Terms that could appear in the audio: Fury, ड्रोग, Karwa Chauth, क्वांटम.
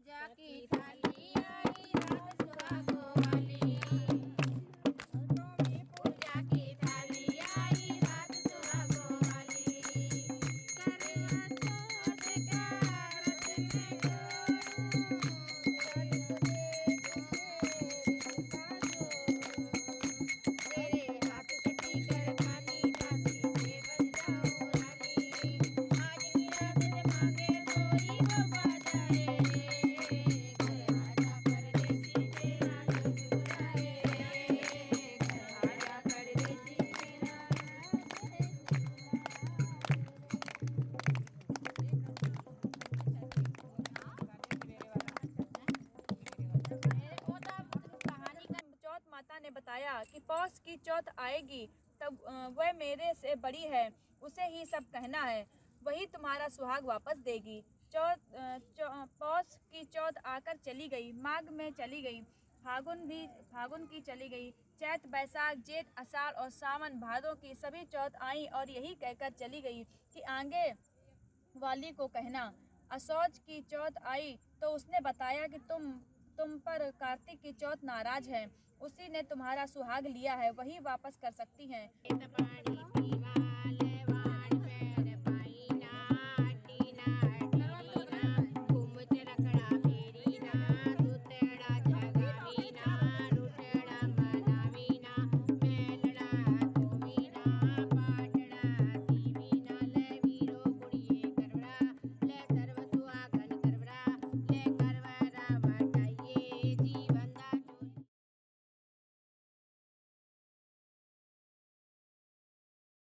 पूजा की थाली आई राजसुआ गोवाली। माता ने बताया कि पौष की चौथ आएगी, तब वह मेरे से बड़ी है, उसे ही सब कहना है, वही तुम्हारा सुहाग वापस देगी। पौष की चौथ आकर चली गई, माघ में चली गई, फागुन की चली गई, चैत बैसाख जेठ आषाढ़ और सावन भादों की सभी चौथ आई और यही कहकर चली गई कि आगे वाली को कहना। असौज की चौथ आई तो उसने बताया कि तुम पर कार्तिक की चौथ नाराज है, उसी ने तुम्हारा सुहाग लिया है, वही वापस कर सकती हैं।